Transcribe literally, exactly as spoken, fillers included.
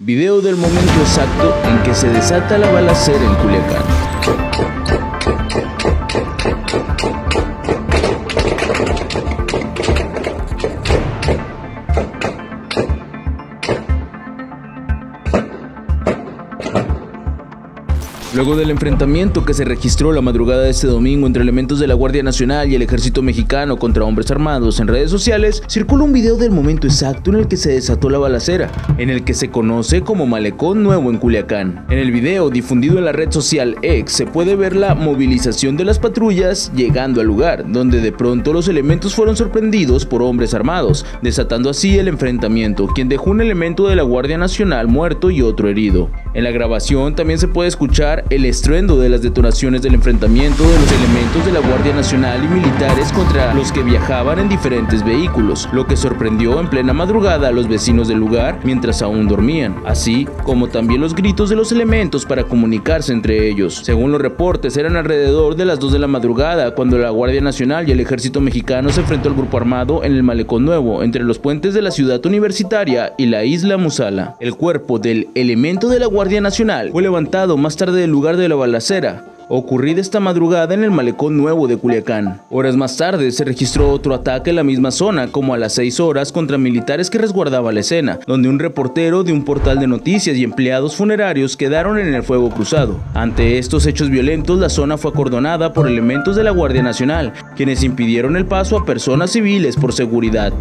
Video del momento exacto en que se desata la balacera en Culiacán. Luego del enfrentamiento que se registró la madrugada de este domingo entre elementos de la Guardia Nacional y el Ejército Mexicano contra hombres armados en redes sociales, circula un video del momento exacto en el que se desató la balacera, en el que se conoce como Malecón Nuevo en Culiacán. En el video, difundido en la red social X, se puede ver la movilización de las patrullas llegando al lugar, donde de pronto los elementos fueron sorprendidos por hombres armados, desatando así el enfrentamiento, quien dejó un elemento de la Guardia Nacional muerto y otro herido. En la grabación también se puede escuchar el estruendo de las detonaciones del enfrentamiento de los elementos de la Guardia Nacional y militares contra los que viajaban en diferentes vehículos, lo que sorprendió en plena madrugada a los vecinos del lugar mientras aún dormían, así como también los gritos de los elementos para comunicarse entre ellos. Según los reportes, eran alrededor de las dos de la madrugada cuando la Guardia Nacional y el Ejército Mexicano se enfrentó al grupo armado en el Malecón Nuevo, entre los puentes de la Ciudad Universitaria y la Isla Musala. El cuerpo del elemento de la Guardia Nacional fue levantado más tarde del lugar de la balacera, ocurrida esta madrugada en el Malecón Nuevo de Culiacán. Horas más tarde se registró otro ataque en la misma zona, como a las seis horas, contra militares que resguardaban la escena, donde un reportero de un portal de noticias y empleados funerarios quedaron en el fuego cruzado. Ante estos hechos violentos, la zona fue acordonada por elementos de la Guardia Nacional, quienes impidieron el paso a personas civiles por seguridad.